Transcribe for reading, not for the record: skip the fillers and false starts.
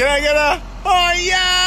Can I get a, oh yeah!